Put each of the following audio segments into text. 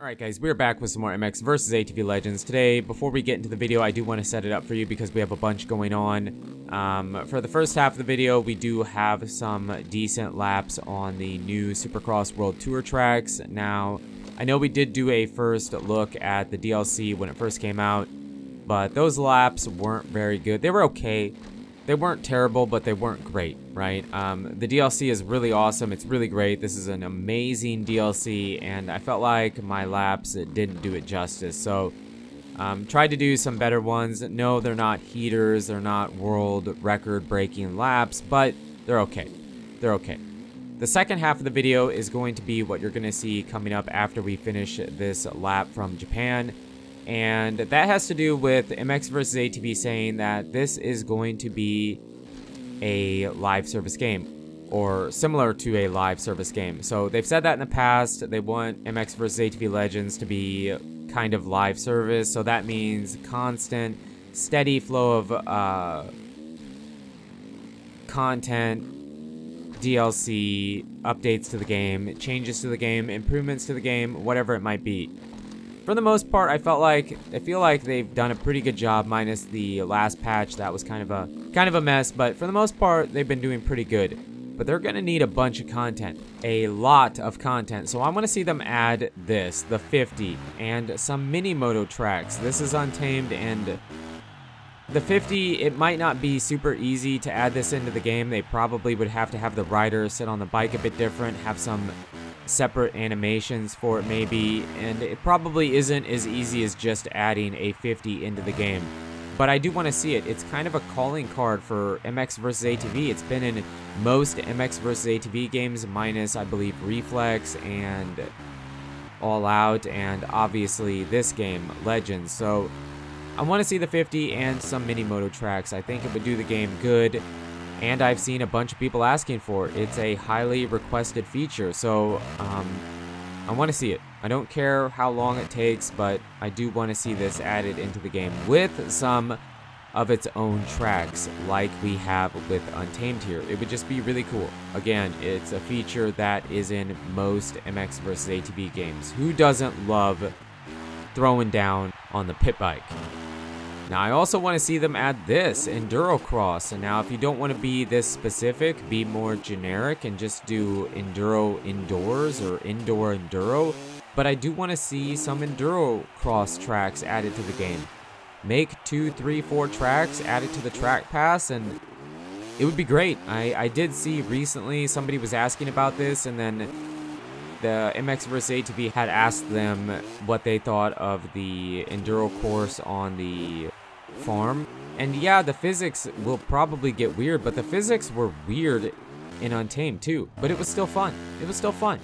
Alright guys, we're back with some more MX vs ATV Legends. Today, before we get into the video, I do want to set it up for you because we have a bunch going on. For the first half of the video, we do have some decent laps on the new Supercross World Tour tracks. Now, I know we did do a first look at the DLC when it first came out, but those laps weren't very good. They were okay. They weren't terrible, but they weren't great, right? The DLC is really awesome. It's really great. This is an amazing DLC, and I felt like my laps didn't do it justice. So, tried to do some better ones. No, they're not heaters. They're not world record-breaking laps, but they're okay. They're okay. The second half of the video is going to be what you're going to see coming up after we finish this lap from Japan. And that has to do with MX vs ATV saying that this is going to be a live service game, or similar to a live service game. So they've said that in the past. They want MX vs ATV Legends to be kind of live service. So that means constant, steady flow of content, DLC, updates to the game, changes to the game, improvements to the game, whatever it might be. For the most part, I feel like they've done a pretty good job, minus the last patch that was kind of a mess, but for the most part they've been doing pretty good. But they're gonna need a bunch of content, a lot of content. So I want to see them add this, the 50, and some mini moto tracks. This is Untamed, and the 50, it might not be super easy to add this into the game. They probably would have to have the rider sit on the bike a bit different, have some separate animations for it maybe, and it probably isn't as easy as just adding a 50 into the game. But I do want to see it. It's kind of a calling card for MX vs ATV. It's been in most MX vs ATV games, minus I believe Reflex and All Out, and obviously this game, Legends. So I want to see the 50 and some mini moto tracks. I think it would do the game good. And I've seen a bunch of people asking for it. It's a highly requested feature, so I want to see it. I don't care how long it takes, but I do want to see this added into the game with some of its own tracks, like we have with Untamed here. It would just be really cool. Again, it's a feature that is in most MX vs ATV games. Who doesn't love throwing down on the pit bike? Now, I also want to see them add this, Enduro Cross. And now, if you don't want to be this specific, be more generic and just do Enduro Indoors or Indoor Enduro. But I do want to see some Enduro Cross tracks added to the game. Make 2, 3, 4 tracks added to the track pass, and it would be great. I did see recently somebody was asking about this, and then the MX vs ATV had asked them what they thought of the Enduro course on the farm. And yeah, the physics will probably get weird, but the physics were weird in Untamed too, but it was still fun. It was still fun.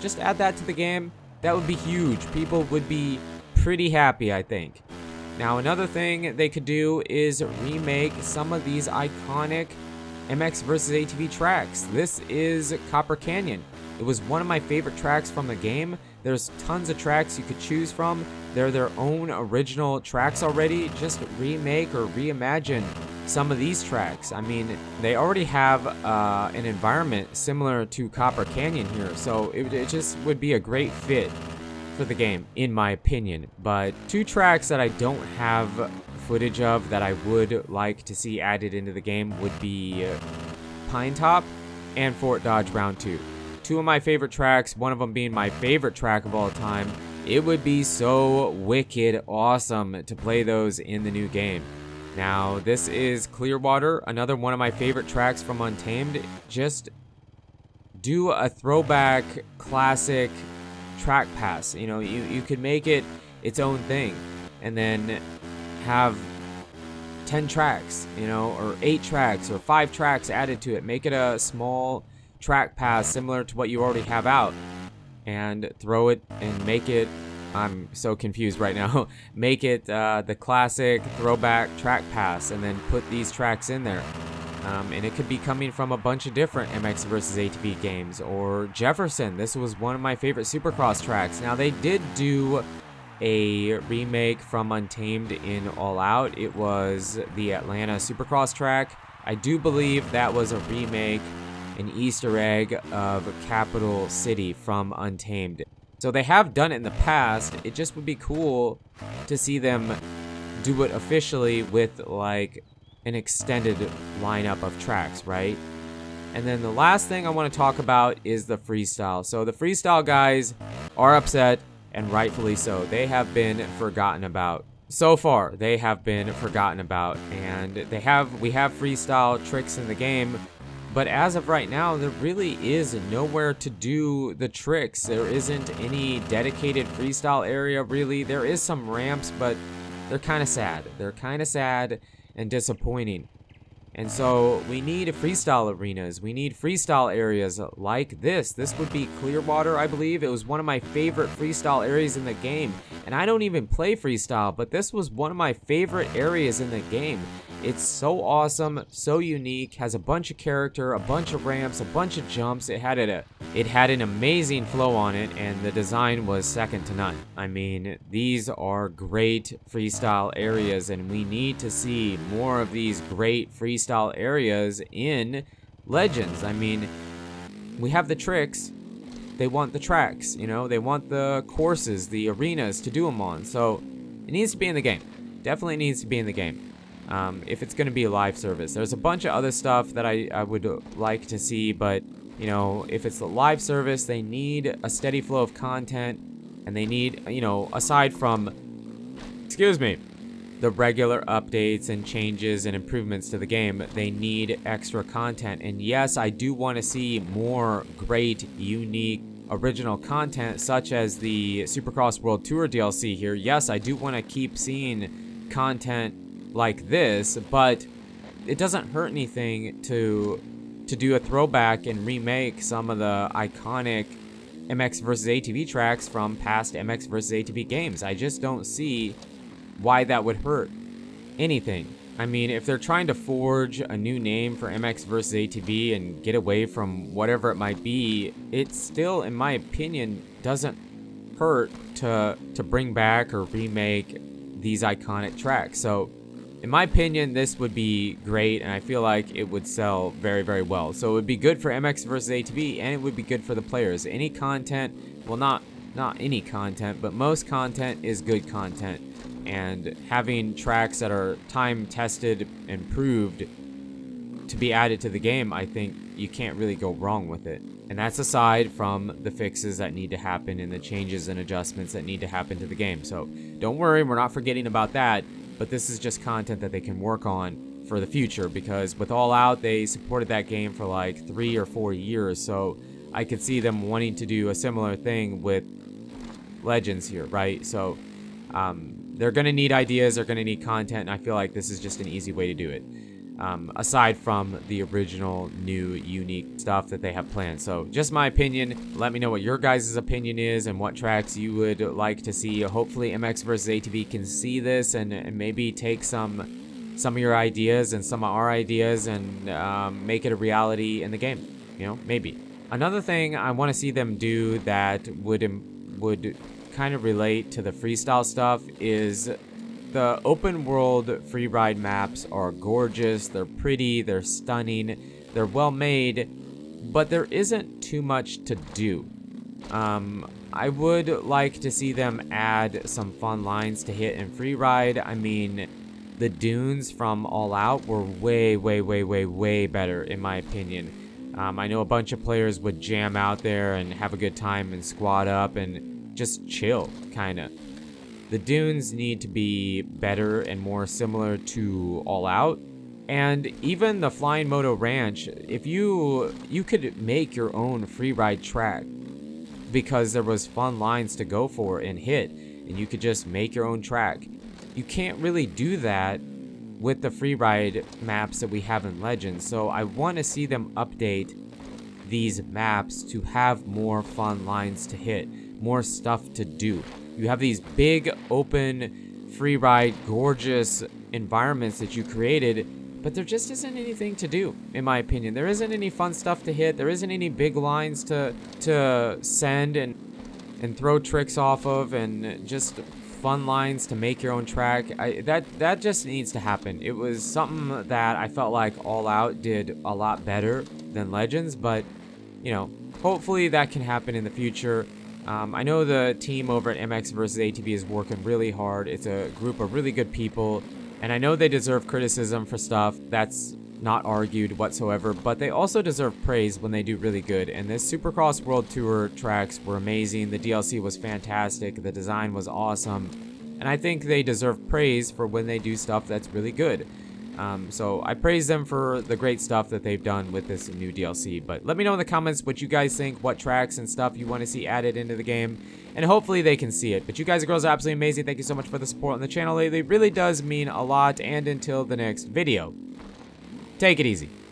Just add that to the game. That would be huge. People would be pretty happy, I think. Now, another thing they could do is remake some of these iconic MX vs ATV tracks. This is Copper Canyon. It was one of my favorite tracks from the game. There's tons of tracks you could choose from. They're their own original tracks already. Just remake or reimagine some of these tracks. I mean, they already have an environment similar to Copper Canyon here, so it just would be a great fit for the game, in my opinion. But two tracks that I don't have footage of that I would like to see added into the game would be Pine Top and Fort Dodge Round 2. Two of my favorite tracks, one of them being my favorite track of all time. It would be so wicked awesome to play those in the new game. Now, this is Clearwater, another one of my favorite tracks from Untamed. Just do a throwback classic track pass. You know, you could make it its own thing, and then have 10 tracks, you know, or 8 tracks or 5 tracks added to it. Make it a small track pass similar to what you already have out, and throw it and make it, I'm so confused right now, make it the classic throwback track pass, and then put these tracks in there. And it could be coming from a bunch of different MX vs ATV games, or Jefferson. This was one of my favorite Supercross tracks. Now, they did do a remake from Untamed in All Out. It was the Atlanta Supercross track. I do believe that was a remake, an Easter egg of Capital City from Untamed. So they have done it in the past. It just would be cool to see them do it officially with like an extended lineup of tracks, right? And then the last thing I want to talk about is the freestyle. So the freestyle guys are upset, and rightfully so. They have been forgotten about. So far, they have been forgotten about, and we have freestyle tricks in the game, but as of right now, there really is nowhere to do the tricks. There isn't any dedicated freestyle area, really. There is some ramps, but they're kind of sad. They're kind of sad and disappointing. And so we need freestyle arenas. We need freestyle areas like this. This would be Clearwater, I believe. It was one of my favorite freestyle areas in the game. And I don't even play freestyle, but this was one of my favorite areas in the game. It's so awesome, so unique, has a bunch of character, a bunch of ramps, a bunch of jumps. It had an amazing flow on it, and the design was second to none. I mean, these are great freestyle areas, and we need to see more of these great freestyle areas in Legends. I mean, we have the tricks. They want the tracks, you know? They want the courses, the arenas to do them on. So it needs to be in the game. Definitely needs to be in the game. If it's going to be a live service. There's a bunch of other stuff that I would like to see, but, you know, if it's a live service, they need a steady flow of content, and they need, you know, aside from, excuse me, the regular updates and changes and improvements to the game, they need extra content. And yes, I do want to see more great, unique, original content, such as the Supercross World Tour DLC here. Yes, I do want to keep seeing content like this, but it doesn't hurt anything to do a throwback and remake some of the iconic MX vs ATV tracks from past MX vs ATV games. I just don't see why that would hurt anything. I mean, if they're trying to forge a new name for MX vs ATV and get away from whatever it might be, it still, in my opinion, doesn't hurt to bring back or remake these iconic tracks. So in my opinion, this would be great, and I feel like it would sell very, very well. So it would be good for MX vs ATV, and it would be good for the players. Any content, well, not any content, but most content is good content. And having tracks that are time-tested and proved to be added to the game, I think you can't really go wrong with it. And that's aside from the fixes that need to happen and the changes and adjustments that need to happen to the game. So don't worry, we're not forgetting about that. But this is just content that they can work on for the future, because with All Out, they supported that game for like 3 or 4 years. So I could see them wanting to do a similar thing with Legends here, right? So they're going to need ideas, they're going to need content, and I feel like this is just an easy way to do it. Aside from the original, new, unique stuff that they have planned. So just my opinion. Let me know what your guys' opinion is and what tracks you would like to see. Hopefully MX vs ATV can see this and maybe take some of your ideas and some of our ideas and make it a reality in the game, you know, maybe. Another thing I want to see them do that would kind of relate to the freestyle stuff is the open world freeride maps are gorgeous, they're pretty, they're stunning, they're well made, but there isn't too much to do. I would like to see them add some fun lines to hit in freeride. I mean, the dunes from All Out were way, way, way, way, way better in my opinion. I know a bunch of players would jam out there and have a good time and squat up and just chill, kind of. The dunes need to be better and more similar to All Out. And even the Flying Moto Ranch, if you could make your own freeride track, because there was fun lines to go for and hit, and you could just make your own track. You can't really do that with the freeride maps that we have in Legends. So I want to see them update these maps to have more fun lines to hit, more stuff to do. You have these big, open, freeride, gorgeous environments that you created, but there just isn't anything to do, in my opinion. There isn't any fun stuff to hit. There isn't any big lines to send and throw tricks off of, and just fun lines to make your own track. That just needs to happen. It was something that I felt like All Out did a lot better than Legends, but, you know, hopefully that can happen in the future. I know the team over at MX vs ATV is working really hard. It's a group of really good people, and I know they deserve criticism for stuff that's not argued whatsoever, but they also deserve praise when they do really good. And this Supercross World Tour tracks were amazing. The DLC was fantastic. The design was awesome. And I think they deserve praise for when they do stuff that's really good. So I praise them for the great stuff that they've done with this new DLC. But let me know in the comments what you guys think, what tracks and stuff you want to see added into the game, and hopefully they can see it. But you guys and girls are absolutely amazing. Thank you so much for the support on the channel lately. It really does mean a lot. And until the next video, take it easy.